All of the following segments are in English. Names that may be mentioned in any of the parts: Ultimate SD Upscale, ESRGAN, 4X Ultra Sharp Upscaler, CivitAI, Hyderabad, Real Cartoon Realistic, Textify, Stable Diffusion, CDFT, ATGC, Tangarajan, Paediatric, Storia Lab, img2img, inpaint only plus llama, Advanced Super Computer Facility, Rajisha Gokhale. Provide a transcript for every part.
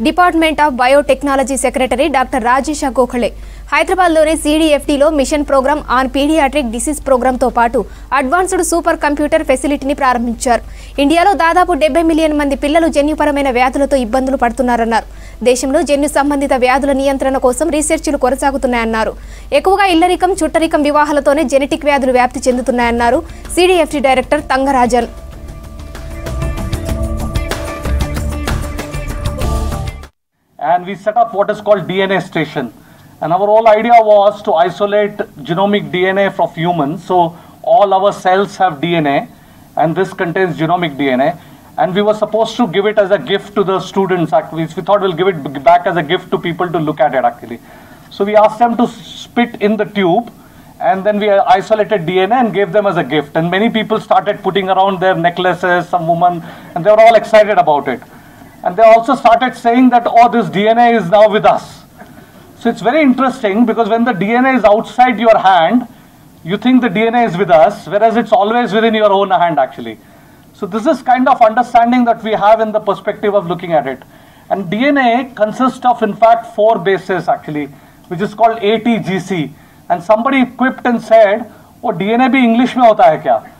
Department of Biotechnology Secretary Dr. Rajisha Gokhale, Hyderabad Lone CDFT Lo Mission Program on Pediatric Disease Program to Patu, Advanced Supercomputer Facility ni Prarambhincharu. Indialo Dadapu 70 million Mandi Pillalu Jenyuparamaina Vyadhulato Ibbandulu Padutunnarannaru. Deshamlo Jenyu Sambandhita Vyadhula Niyantrana Kosam Researchulu Konasagutunnayannnaru. Ekkuvaga Illarikam Chuttarikam Vivahalatone Genetic Vyadhulu Vyapti Chendutunnayannnaru. CDFT Director Tangarajan. And we set up what is called DNA station. And our whole idea was to isolate genomic DNA from humans. So all our cells have DNA, and this contains genomic DNA. And we were supposed to give it as a gift to the students. Actually, we thought we'll give it back as a gift to people to look at it actually. So we asked them to spit in the tube, and then we isolated DNA and gave them as a gift. And many people started putting around their necklaces, some women, and they were all excited about it. And they also started saying that, oh, this DNA is now with us. So it's very interesting, because when the DNA is outside your hand, you think the DNA is with us, whereas it's always within your own hand actually. So this is kind of understanding that we have in the perspective of looking at it. And DNA consists of, in fact, 4 bases actually, which is called ATGC. And somebody quipped and said, oh, DNA bhi English mein hota hai kya?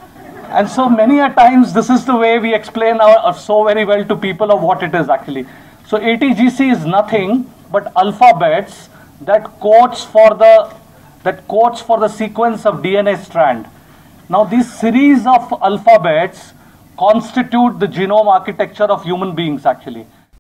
And so many a times this is the way we explain so very well to people of what it is actually. So ATGC is nothing but alphabets that codes for the sequence of DNA strand. Now these series of alphabets constitute the genome architecture of human beings actually.